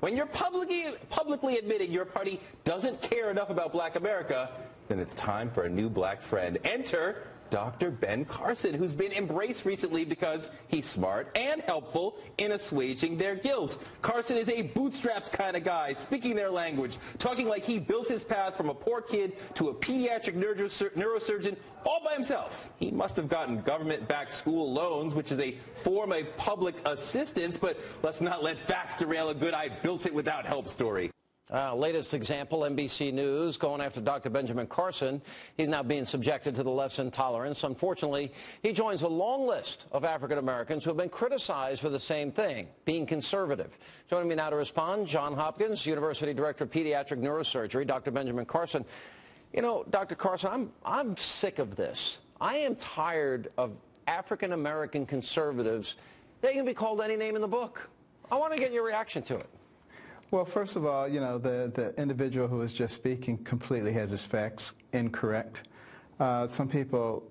When you're publicly admitting your party doesn't care enough about black America, then it's time for a new black friend. Enter Dr. Ben Carson, who's been embraced recently because he's smart and helpful in assuaging their guilt. Carson is a bootstraps kind of guy, speaking their language, talking like he built his path from a poor kid to a pediatric neurosurgeon all by himself. He must have gotten government-backed school loans, which is a form of public assistance, but let's not let facts derail a good I built it without help story. Latest example, NBC News going after Dr. Benjamin Carson. He's now being subjected to the left's intolerance. Unfortunately, he joins a long list of African Americans who have been criticized for the same thing, being conservative. Joining me now to respond, Johns Hopkins University Director of Pediatric Neurosurgery, Dr. Benjamin Carson. You know, Dr. Carson, I'm sick of this. I am tired of African American conservatives. They can be called any name in the book. I want to get your reaction to it. Well, first of all, you know, the individual who was just speaking completely has his facts incorrect. Some people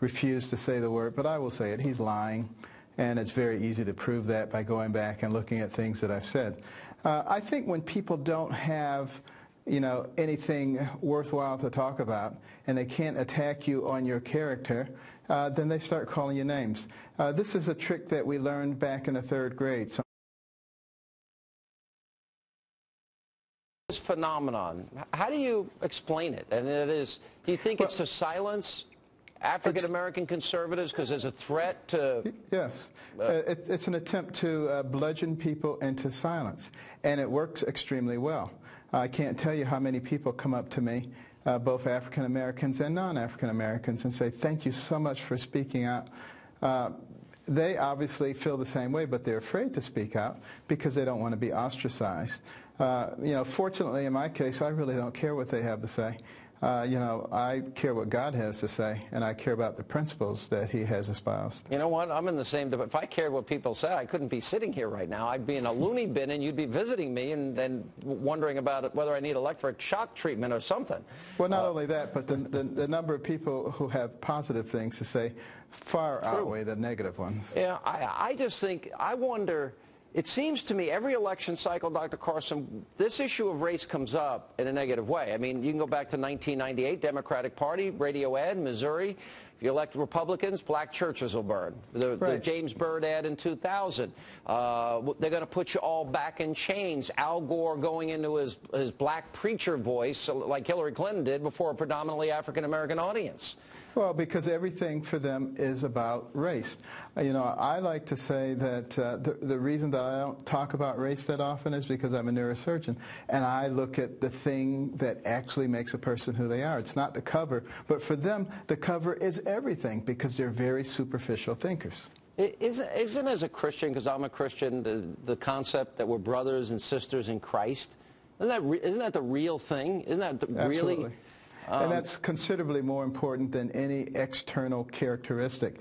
refuse to say the word, but I will say it. He's lying, and it's very easy to prove that by going back and looking at things that I've said. I think when people don't have, you know, anything worthwhile to talk about and they can't attack you on your character, then they start calling you names. This is a trick that we learned back in the third grade. Phenomenon. How do you explain it? And it is, do you think it's to silence African-American conservatives because there's a threat to... Yes. It's an attempt to bludgeon people into silence, and it works extremely well. I can't tell you how many people come up to me, both African-Americans and non-African-Americans, and say, thank you so much for speaking out. They obviously feel the same way, but they're afraid to speak out because they don't want to be ostracized. You know, fortunately, in my case, I really don't care what they have to say. You know, I care what God has to say, and I care about the principles that he has espoused. You know what? I'm in the same debate. If I cared what people said, I couldn't be sitting here right now. I'd be in a loony bin, and you'd be visiting me and wondering about whether I need electric shock treatment or something. Well, not only that, but the number of people who have positive things to say far outweigh the negative ones. Yeah, I just think, I wonder... It seems to me every election cycle, Dr. Carson, this issue of race comes up in a negative way. I mean, you can go back to 1998, Democratic Party, Radio Ad, Missouri. If you elect Republicans, black churches will burn. The James Byrd ad in 2000. They're going to put you all back in chains. Al Gore going into his black preacher voice, like Hillary Clinton did, before a predominantly African-American audience. Well, because everything for them is about race. You know, I like to say that the reason that I don't talk about race that often is because I'm a neurosurgeon, and I look at the thing that actually makes a person who they are. It's not the cover, but for them, the cover is everything because they're very superficial thinkers. Isn't as a Christian, because I'm a Christian, the concept that we're brothers and sisters in Christ, isn't that the real thing? Isn't that really... Absolutely. And that's considerably more important than any external characteristic,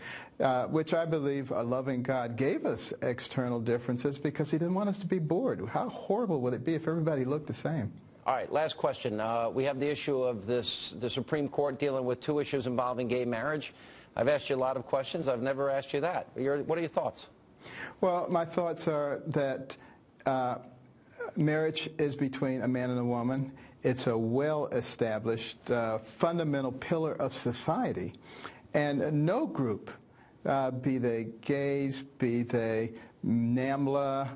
which I believe a loving God gave us external differences because he didn't want us to be bored. How horrible would it be if everybody looked the same? All right, last question. We have the issue of the Supreme Court dealing with two issues involving gay marriage. I've asked you a lot of questions. I've never asked you that. What are your thoughts? Well, my thoughts are that marriage is between a man and a woman. It's a well-established fundamental pillar of society, and no group, be they gays, be they NAMBLA,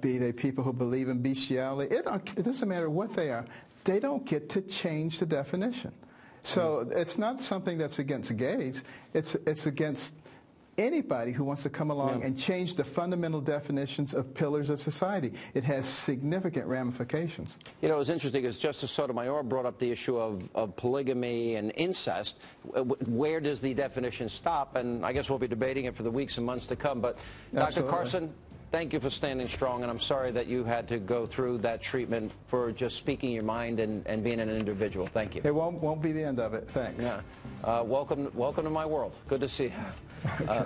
be they people who believe in bestiality, it doesn't matter what they are, they don't get to change the definition. So it's not something that's against gays, it's against anybody who wants to come along and change the fundamental definitions of pillars of society. It has significant ramifications. You know, it's interesting because Justice Sotomayor brought up the issue of polygamy and incest. Where does the definition stop? And I guess we'll be debating it for the weeks and months to come. But Dr. Carson, thank you for standing strong, and I'm sorry that you had to go through that treatment for just speaking your mind and being an individual. Thank you. It won't be the end of it. Thanks. Yeah. Welcome to my world. Good to see you. Okay.